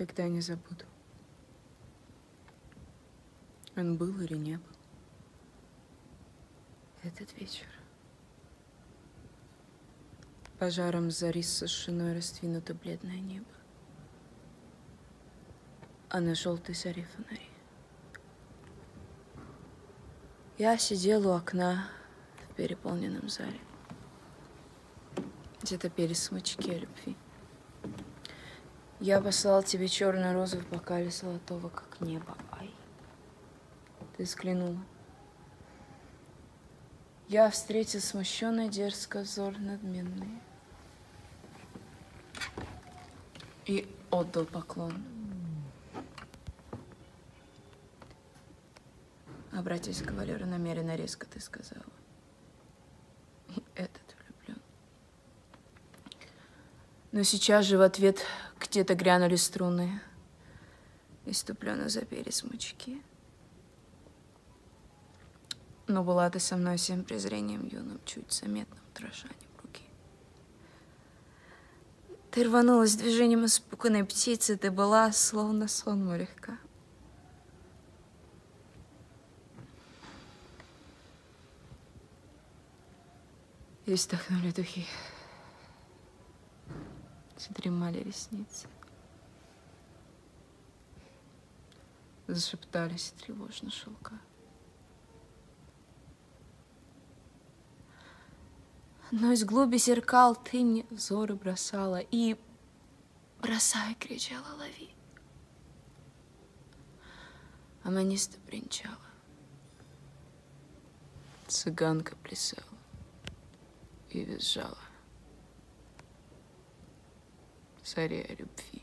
никогда не забуду. Он был или не был. Этот вечер. Пожаром зари с вышиной раздвинуто бледное небо. А на желтой заре фонари. Я сидела у окна в переполненном зале. Где-то пели смычки о любви. Я послал тебе черную розу в бокале золотого, как небо. Ай, ты взглянула. Я встретил смущенный, дерзко взор надменный. И отдал поклон. Обратись к кавалеру намеренно резко, ты сказала. И этот влюблен. Но сейчас же в ответ где-то грянули струны. Иступленно запели смычки. Но была ты со мной всем презрением юным, чуть заметным дрожанием руки. Ты рванулась движением испуганной птицы, ты была словно сонма легка. И вздохнули духи, задремали ресницы, зашептались тревожно шелка. Но из глуби зеркал ты мне взоры бросала и, бросая, кричала: лови. А маниста бренчала, цыганка плясала и визжала. Царя любви.